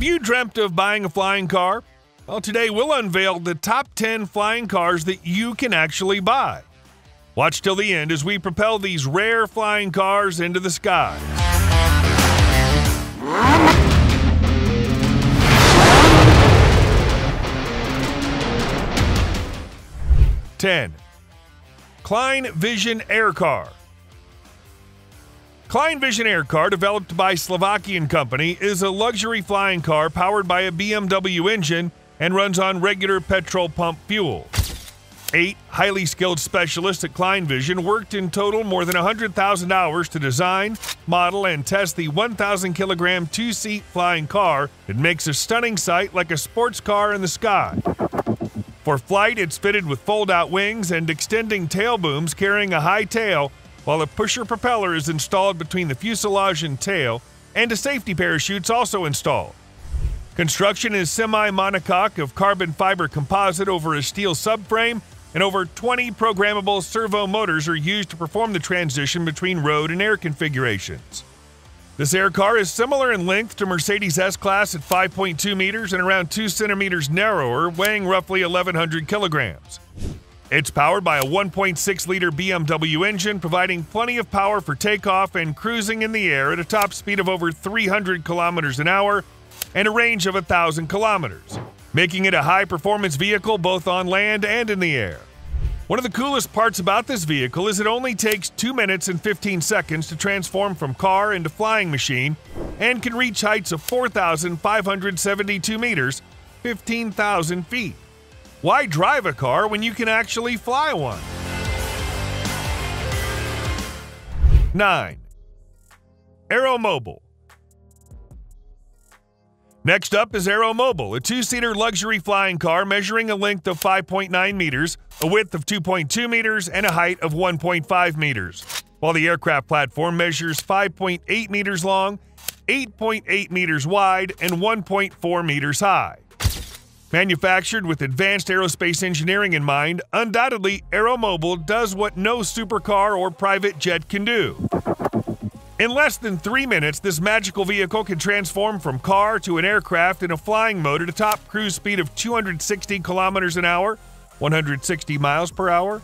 Have you dreamt of buying a flying car? Well, today we'll unveil the top 10 flying cars that you can actually buy. Watch till the end as we propel these rare flying cars into the sky. Ten. Klein Vision Air Car. Klein Vision Air Car, developed by Slovakian company, is a luxury flying car powered by a BMW engine and runs on regular petrol pump fuel. 8 highly skilled specialists at Klein Vision worked in total more than 100,000 hours to design, model, and test the 1,000-kilogram two-seat flying car that makes a stunning sight like a sports car in the sky. For flight, it's fitted with fold-out wings and extending tail booms carrying a high tail, while a pusher propeller is installed between the fuselage and tail, and a safety parachute's also installed. Construction is semi-monocoque of carbon fiber composite over a steel subframe, and over 20 programmable servo motors are used to perform the transition between road and air configurations. This air car is similar in length to Mercedes S-Class at 5.2 meters and around 2 centimeters narrower, weighing roughly 1,100 kilograms. It's powered by a 1.6-liter BMW engine, providing plenty of power for takeoff and cruising in the air at a top speed of over 300 kilometers an hour and a range of 1,000 kilometers, making it a high-performance vehicle both on land and in the air. One of the coolest parts about this vehicle is it only takes 2 minutes and 15 seconds to transform from car into flying machine and can reach heights of 4,572 meters, 15,000 feet. Why drive a car when you can actually fly one? 9. AeroMobil. Next up is AeroMobil, a two-seater luxury flying car measuring a length of 5.9 meters, a width of 2.2 meters, and a height of 1.5 meters, while the aircraft platform measures 5.8 meters long, 8.8 meters wide, and 1.4 meters high. Manufactured with advanced aerospace engineering in mind, undoubtedly AeroMobil does what no supercar or private jet can do. In less than 3 minutes, this magical vehicle can transform from car to an aircraft in a flying mode at a top cruise speed of 260 kilometers an hour, 160 miles per hour,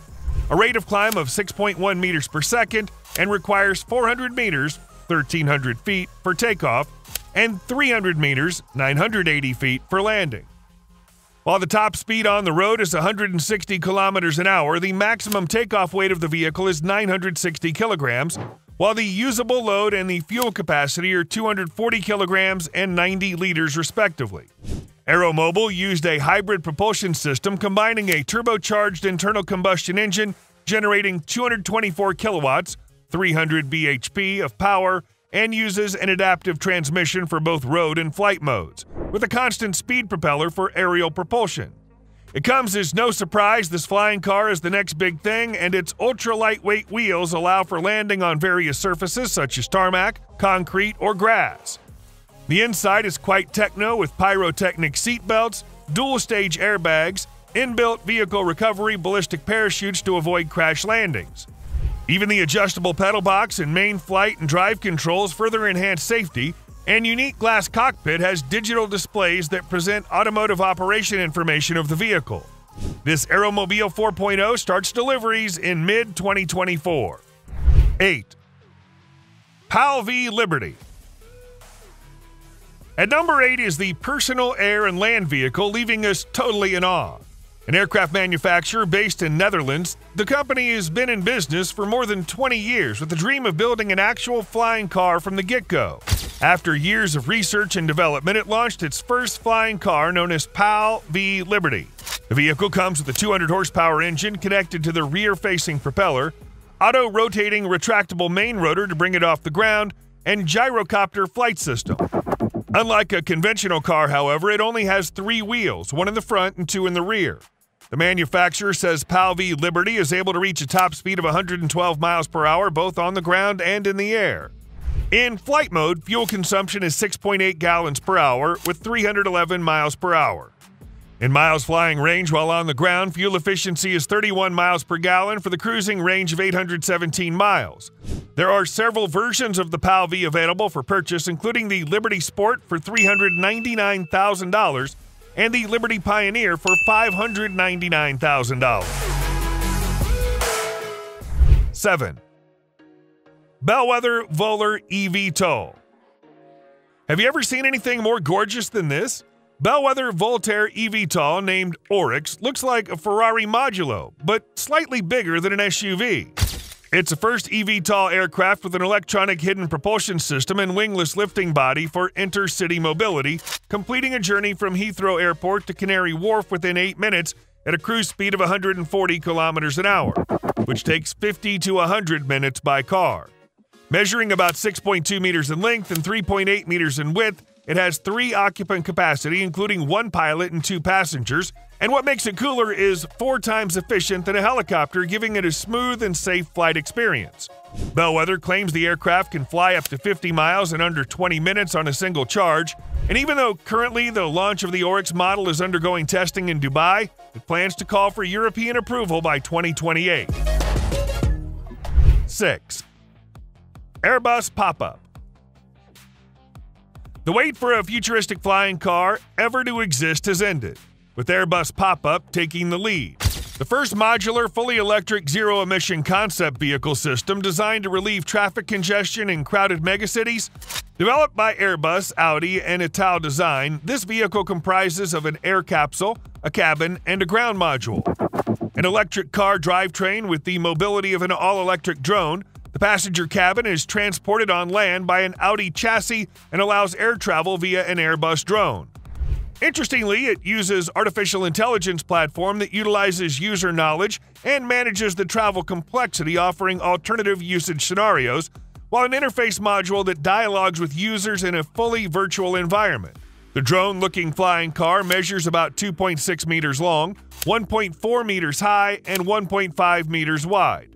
a rate of climb of 6.1 meters per second, and requires 400 meters, 1,300 feet, for takeoff, and 300 meters, 980 feet, for landing. While the top speed on the road is 160 kilometers an hour, the maximum takeoff weight of the vehicle is 960 kilograms, while the usable load and the fuel capacity are 240 kilograms and 90 liters respectively. AeroMobil used a hybrid propulsion system combining a turbocharged internal combustion engine generating 224 kilowatts, 300 bhp of power, and uses an adaptive transmission for both road and flight modes, with a constant speed propeller for aerial propulsion. It comes as no surprise this flying car is the next big thing, and its ultra-lightweight wheels allow for landing on various surfaces such as tarmac, concrete, or grass. The inside is quite techno with pyrotechnic seatbelts, dual-stage airbags, inbuilt vehicle recovery ballistic parachutes to avoid crash landings. Even the adjustable pedal box and main flight and drive controls further enhance safety, and unique glass cockpit has digital displays that present automotive operation information of the vehicle. This AeroMobil 4.0 starts deliveries in mid-2024. 8. PAL V Liberty. At number 8 is the personal air and land vehicle, leaving us totally in awe. An aircraft manufacturer based in Netherlands, the company has been in business for more than 20 years with the dream of building an actual flying car from the get-go. After years of research and development, it launched its first flying car known as PAL V Liberty. The vehicle comes with a 200-horsepower engine connected to the rear-facing propeller, auto-rotating retractable main rotor to bring it off the ground, and gyrocopter flight system. Unlike a conventional car, however, it only has 3 wheels, 1 in the front and 2 in the rear. The manufacturer says PAL V Liberty is able to reach a top speed of 112 miles per hour both on the ground and in the air. In flight mode, fuel consumption is 6.8 gallons per hour with 311 miles per hour. In miles flying range while on the ground, fuel efficiency is 31 miles per gallon for the cruising range of 817 miles. There are several versions of the PAL V available for purchase, including the Liberty Sport for $399,000 and the Liberty Pioneer for $599,000. 7. Bellwether Voler eVTOL. Have you ever seen anything more gorgeous than this? Bellwether Voler eVTOL, named Oryx, looks like a Ferrari Modulo, but slightly bigger than an SUV. It's the first eVTOL aircraft with an electronic hidden propulsion system and wingless lifting body for intercity mobility, completing a journey from Heathrow Airport to Canary Wharf within 8 minutes at a cruise speed of 140 kilometers an hour, which takes 50 to 100 minutes by car. Measuring about 6.2 meters in length and 3.8 meters in width, it has 3 occupant capacity, including 1 pilot and 2 passengers. And what makes it cooler is 4 times efficient than a helicopter, giving it a smooth and safe flight experience. Bellwether claims the aircraft can fly up to 50 miles in under 20 minutes on a single charge, and even though currently the launch of the Oryx model is undergoing testing in Dubai, it plans to call for European approval by 2028. 6. Airbus pop-up. The wait for a futuristic flying car ever to exist has ended, with Airbus pop-up taking the lead. The first modular, fully electric, zero-emission concept vehicle system designed to relieve traffic congestion in crowded megacities. Developed by Airbus, Audi, and Italdesign, this vehicle comprises of an air capsule, a cabin, and a ground module. An electric car drivetrain with the mobility of an all-electric drone. The passenger cabin is transported on land by an Audi chassis and allows air travel via an Airbus drone. Interestingly, it uses artificial intelligence platform that utilizes user knowledge and manages the travel complexity, offering alternative usage scenarios, while an interface module that dialogues with users in a fully virtual environment. The drone-looking flying car measures about 2.6 meters long, 1.4 meters high, and 1.5 meters wide.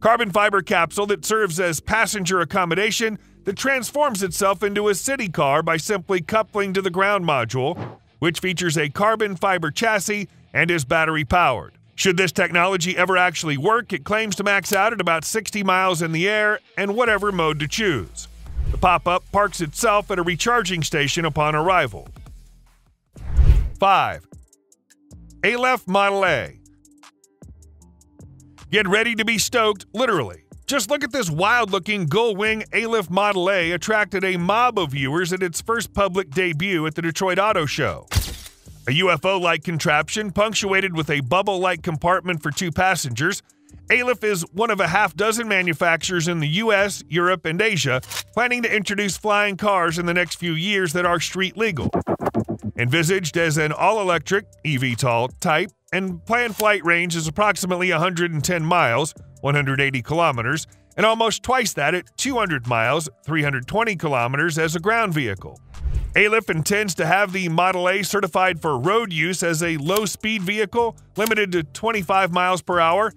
Carbon fiber capsule that serves as passenger accommodation that transforms itself into a city car by simply coupling to the ground module, which features a carbon fiber chassis and is battery-powered. Should this technology ever actually work, it claims to max out at about 60 miles in the air and whatever mode to choose. The pop-up parks itself at a recharging station upon arrival. 5. ALEF Model A. Get ready to be stoked, literally. Just look at this wild-looking gull-wing ALEF Model A attracted a mob of viewers at its first public debut at the Detroit Auto Show. A UFO-like contraption punctuated with a bubble-like compartment for 2 passengers, ALEF is one of a half-dozen manufacturers in the US, Europe, and Asia planning to introduce flying cars in the next few years that are street-legal. Envisaged as an all-electric eVTOL type, and planned flight range is approximately 110 miles, 180 kilometers, and almost twice that at 200 miles, 320 kilometers as a ground vehicle. ALEF intends to have the Model A certified for road use as a low-speed vehicle, limited to 25 miles per hour.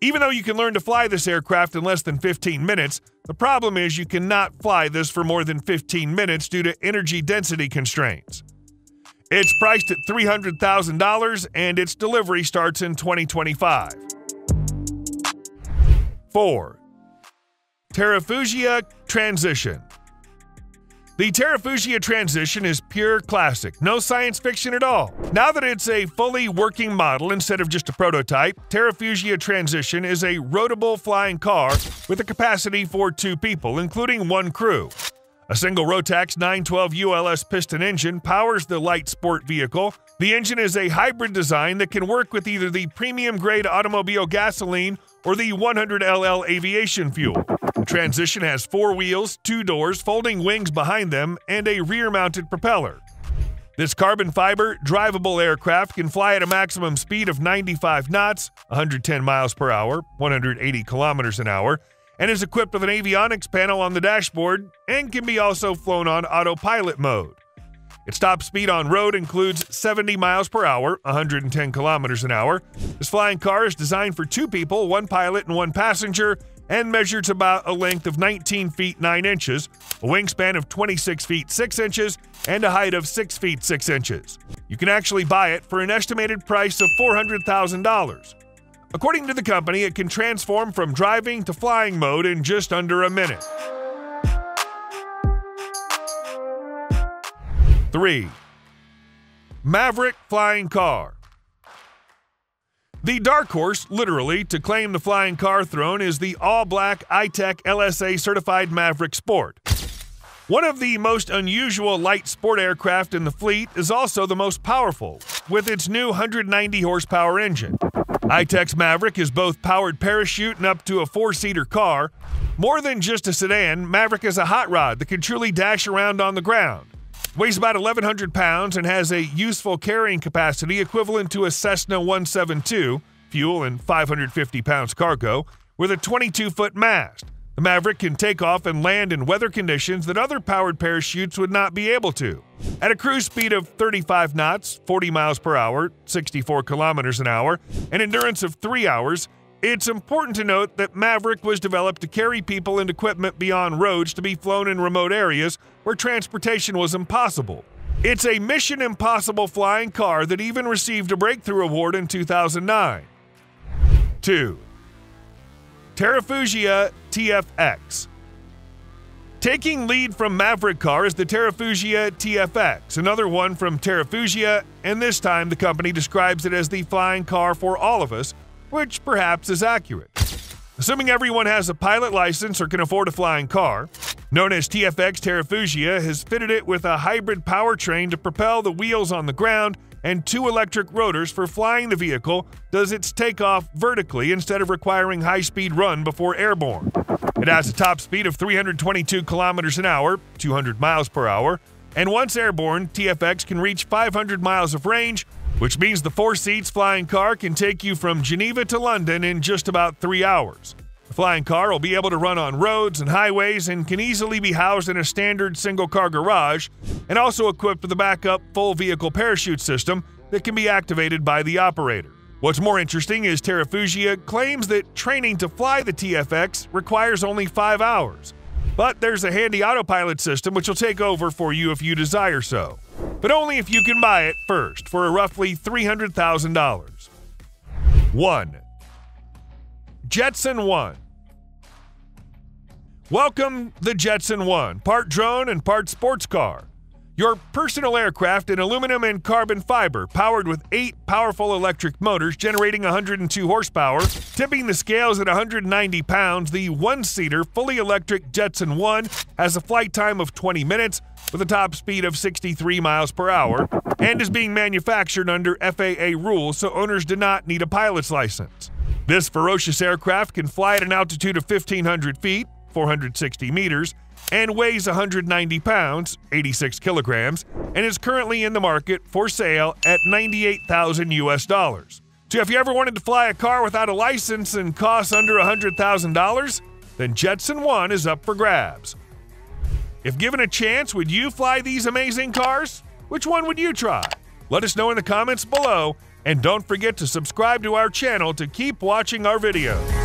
Even though you can learn to fly this aircraft in less than 15 minutes, the problem is you cannot fly this for more than 15 minutes due to energy density constraints. It's priced at $300,000 and its delivery starts in 2025. 4. Terrafugia Transition. The Terrafugia Transition is pure classic, no science fiction at all. Now that it's a fully working model instead of just a prototype, Terrafugia Transition is a rotable flying car with a capacity for 2 people, including 1 crew. A single Rotax 912 ULS piston engine powers the light sport vehicle. The engine is a hybrid design that can work with either the premium-grade automobile gasoline or the 100LL aviation fuel. The Transition has 4 wheels, 2 doors, folding wings behind them, and a rear-mounted propeller. This carbon fiber, drivable aircraft can fly at a maximum speed of 95 knots, 110 miles per hour, 180 kilometers an hour, and is equipped with an avionics panel on the dashboard and can be also flown on autopilot mode. Its top speed on road includes 70 miles per hour, 110 kilometers an hour. This flying car is designed for 2 people, 1 pilot and 1 passenger, and measures about a length of 19 feet 9 inches, a wingspan of 26 feet 6 inches, and a height of 6 feet 6 inches. You can actually buy it for an estimated price of $400,000. According to the company, it can transform from driving to flying mode in just under a minute. 3. Maverick Flying Car. The dark horse, literally, to claim the flying car throne is the all-black iTech LSA certified Maverick Sport. One of the most unusual light sport aircraft in the fleet is also the most powerful, with its new 190 horsepower engine. iTech's Maverick is both powered parachute and up to a 4-seater car. More than just a sedan, Maverick is a hot rod that can truly dash around on the ground. Weighs about 1,100 pounds and has a useful carrying capacity equivalent to a Cessna 172, fuel and 550 pounds cargo, with a 22-foot mast. The Maverick can take off and land in weather conditions that other powered parachutes would not be able to. At a cruise speed of 35 knots, 40 miles per hour, 64 kilometers an hour, an endurance of 3 hours, it's important to note that Maverick was developed to carry people and equipment beyond roads to be flown in remote areas where transportation was impossible. It's a Mission Impossible flying car that even received a breakthrough award in 2009. 2. Terrafugia TFX. Taking lead from Maverick car is the Terrafugia TFX, another one from Terrafugia, and this time the company describes it as the flying car for all of us, which perhaps is accurate. Assuming everyone has a pilot license or can afford a flying car, known as TFX, Terrafugia has fitted it with a hybrid powertrain to propel the wheels on the ground and 2 electric rotors for flying the vehicle, does its takeoff vertically instead of requiring high-speed run before airborne. It has a top speed of 322 kilometers an hour, 200 miles per hour, and once airborne, TFX can reach 500 miles of range, which means the 4-seats flying car can take you from Geneva to London in just about 3 hours. The flying car will be able to run on roads and highways and can easily be housed in a standard single-car garage, and also equipped with a backup full-vehicle parachute system that can be activated by the operator. What's more interesting is Terrafugia claims that training to fly the TFX requires only 5 hours, but there's a handy autopilot system which will take over for you if you desire so. But only if you can buy it first for roughly $300,000. 1. Jetson One. Welcome the Jetson One, part drone and part sports car. Your personal aircraft in aluminum and carbon fiber, powered with 8 powerful electric motors generating 102 horsepower, tipping the scales at 190 pounds, the 1-seater fully electric Jetson One has a flight time of 20 minutes with a top speed of 63 miles per hour and is being manufactured under FAA rules, so owners do not need a pilot's license. This ferocious aircraft can fly at an altitude of 1,500 feet, 460 meters, and weighs 190 pounds, 86 kilograms, and is currently in the market for sale at $98,000. So if you ever wanted to fly a car without a license and costs under $100,000, then Jetson One is up for grabs. If given a chance, would you fly these amazing cars? Which one would you try? Let us know in the comments below, and don't forget to subscribe to our channel to keep watching our videos.